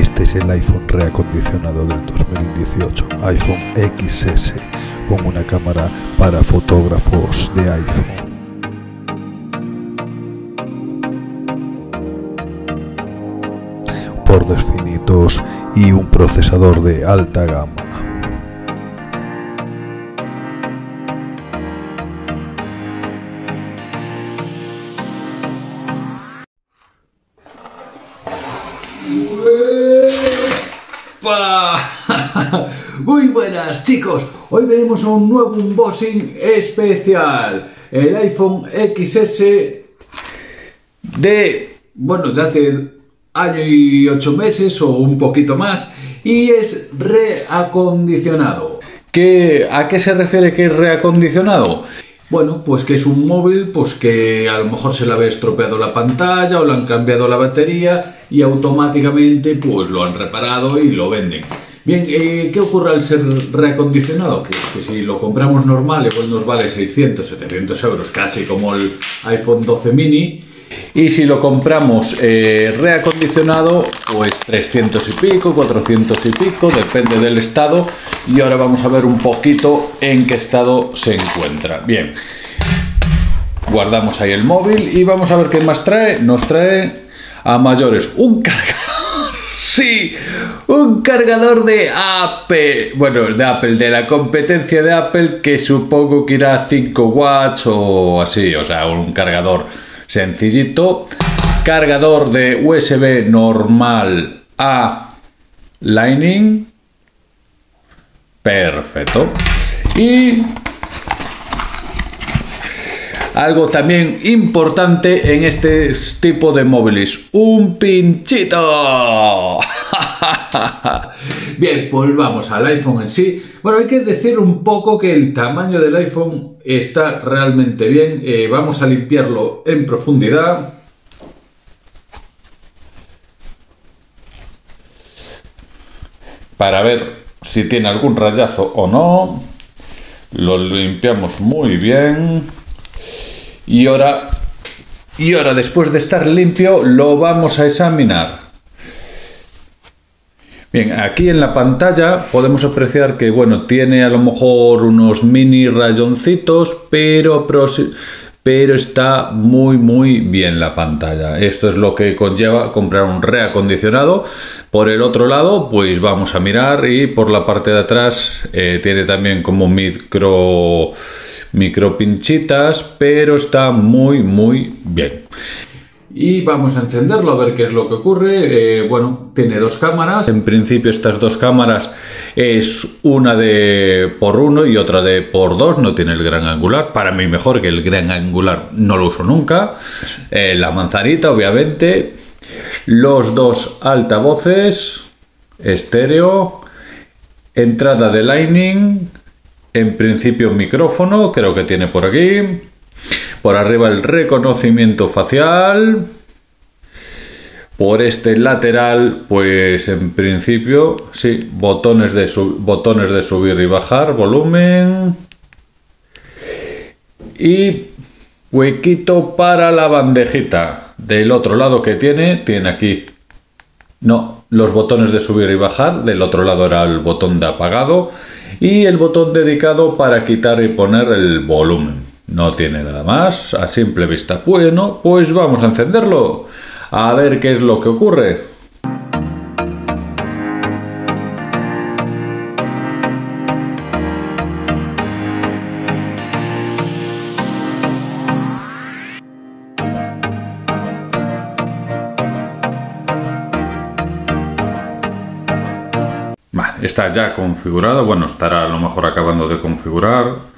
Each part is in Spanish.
Este es el iPhone reacondicionado del 2018, iPhone XS, con una cámara para fotógrafos de iPhone. Bordes finitos y un procesador de alta gama. Muy buenas, chicos, hoy veremos un nuevo unboxing especial, el iPhone XS de hace año y 8 meses o un poquito más, y es reacondicionado. ¿A qué se refiere que es reacondicionado? Bueno, pues que es un móvil pues que a lo mejor se le había estropeado la pantalla o le han cambiado la batería y automáticamente pues lo han reparado y lo venden. Bien, ¿qué ocurre al ser reacondicionado? Pues que si lo compramos normal igual nos vale 600, 700 euros, casi como el iPhone 12 mini. Y si lo compramos reacondicionado, pues 300 y pico, 400 y pico, depende del estado. Y ahora vamos a ver un poquito en qué estado se encuentra. Bien, guardamos ahí el móvil y vamos a ver qué más trae. Nos trae a mayores un cargador, sí, un cargador de Apple, de la competencia de Apple, que supongo que irá a 5 watts o así, o sea, un cargador sencillito, cargador de USB normal a Lightning, perfecto, y algo también importante en este tipo de móviles, un pinchito. Bien, pues vamos al iPhone en sí. Bueno, hay que decir un poco que el tamaño del iPhone está realmente bien. Vamos a limpiarlo en profundidad. Para ver si tiene algún rayazo o no. Lo limpiamos muy bien. Y ahora después de estar limpio, lo vamos a examinar. Bien, aquí en la pantalla podemos apreciar que, bueno, tiene a lo mejor unos mini rayoncitos, pero está muy bien la pantalla. Esto es lo que conlleva comprar un reacondicionado. Por el otro lado, pues vamos a mirar, y por la parte de atrás tiene también como micro pinchitas, pero está muy bien. Y vamos a encenderlo a ver qué es lo que ocurre. Bueno, tiene dos cámaras. En principio estas dos cámaras es una de x1 y otra de x2. No tiene el gran angular. Para mí mejor, que el gran angular no lo uso nunca. La manzanita, obviamente. Los dos altavoces estéreo. Entrada de Lightning. En principio micrófono, creo que tiene por aquí. Por arriba el reconocimiento facial. Por este lateral, pues en principio, sí, botones de subir y bajar, volumen. Y huequito para la bandejita. Del otro lado que tiene aquí. No, los botones de subir y bajar. Del otro lado era el botón de apagado. Y el botón dedicado para quitar y poner el volumen. No tiene nada más a simple vista. Bueno, pues vamos a encenderlo a ver qué es lo que ocurre. Vale, está ya configurado. Bueno, estará a lo mejor acabando de configurar.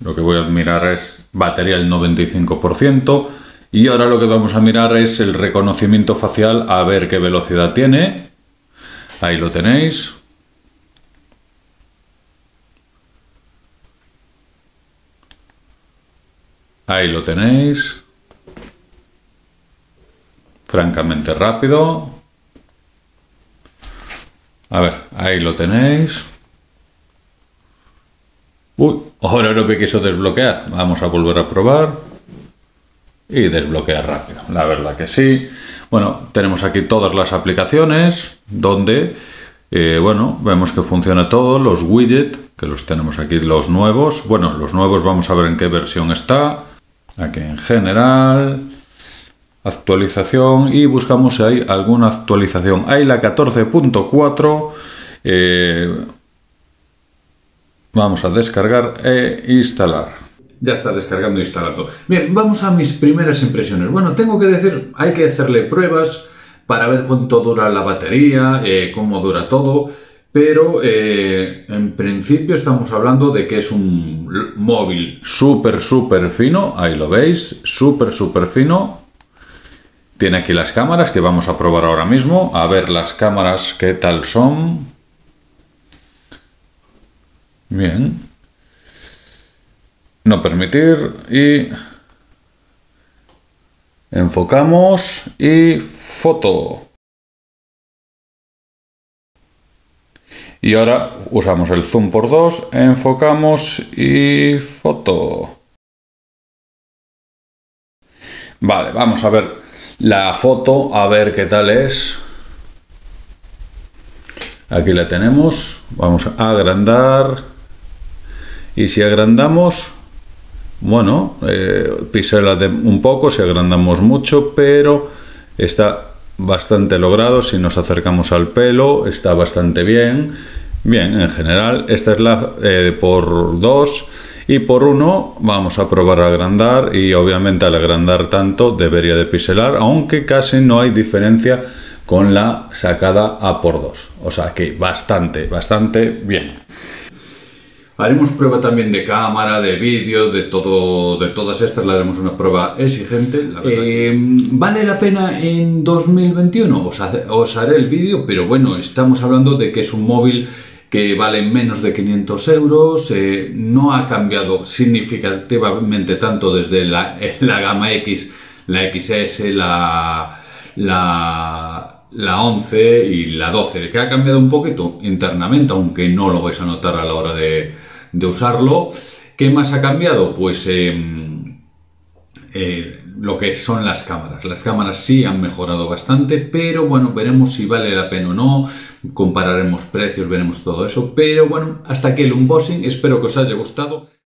Lo que voy a mirar es batería al 95%, y ahora lo que vamos a mirar es el reconocimiento facial, a ver qué velocidad tiene. Ahí lo tenéis. Ahí lo tenéis. Francamente rápido. A ver, ahí lo tenéis. Uy, ahora no me quiso desbloquear. Vamos a volver a probar y desbloquear rápido. La verdad que sí. Bueno, tenemos aquí todas las aplicaciones donde, bueno, vemos que funciona todo, los widgets, que los tenemos aquí, los nuevos. Bueno, los nuevos vamos a ver en qué versión está. Aquí en general, actualización, y buscamos si hay alguna actualización. Hay la 14.4. Vamos a descargar e instalar. Ya está descargando e instalando. Bien, vamos a mis primeras impresiones. Bueno, tengo que decir, hay que hacerle pruebas para ver cuánto dura la batería, cómo dura todo, pero en principio estamos hablando de que es un móvil súper, súper fino. Ahí lo veis, súper, súper fino. Tiene aquí las cámaras que vamos a probar ahora mismo. A ver las cámaras, qué tal son. Bien. No permitir, y enfocamos y foto. Y ahora usamos el zoom por 2, enfocamos y foto. Vale, vamos a ver la foto, a ver qué tal es. Aquí la tenemos, vamos a agrandar, y si agrandamos, bueno, pixela un poco, si agrandamos mucho, pero está bastante logrado. Si nos acercamos al pelo, está bastante bien. Bien, en general, esta es la por 2 y por 1. Vamos a probar a agrandar, y obviamente al agrandar tanto debería de pixelar, aunque casi no hay diferencia con la sacada a por 2. O sea que bastante, bastante bien. Haremos prueba también de cámara, de vídeo, de todo, de todas estas. Le haremos una prueba exigente, la verdad. ¿Vale la pena en 2021? Os haré el vídeo, pero bueno, estamos hablando de que es un móvil que vale menos de 500 euros, no ha cambiado significativamente tanto desde la gama X, la XS, la 11 y la 12, que ha cambiado un poquito internamente, aunque no lo vais a notar a la hora de usarlo. ¿Qué más ha cambiado? Pues lo que son las cámaras. Las cámaras sí han mejorado bastante, pero bueno, veremos si vale la pena o no, compararemos precios, veremos todo eso. Pero bueno, hasta aquí el unboxing, espero que os haya gustado.